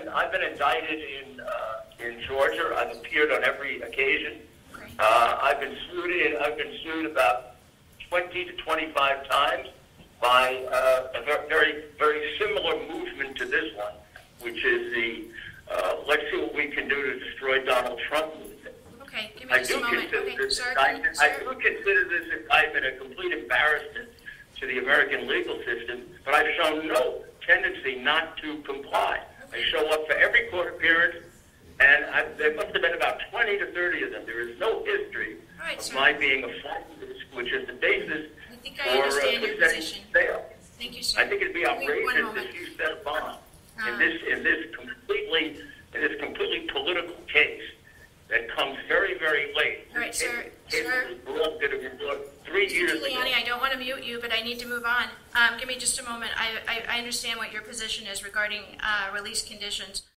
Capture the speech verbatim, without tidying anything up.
been I've been indicted in uh, in Georgia. I've appeared on every occasion. Uh, I've been sued. I've been sued about twenty to twenty-five times by uh, a very very similar movement to this one, which is the uh, let's see what we can do to destroy Donald Trump movement. Okay, give me just a moment. Okay, sir, I, you, I do consider this indictment a complete embarrassment to the American legal system, but I've shown no tendency not to comply. I show up for every court appearance, and I, there must have been about twenty to thirty of them. There is no history right, of sir. my being a flightlist, which is the basis I think I for understand uh, your position. Sale. Thank you, sir. I think it'd be outrageous if you set a bond uh, in this in this completely in this completely political case that comes very very late. All right, sir. It, sir. It was Three Mister years Giuliani, ago. I don't want to mute you, but I need to move on. Um, give me just a moment. I, I, I understand what your position is regarding uh, release conditions.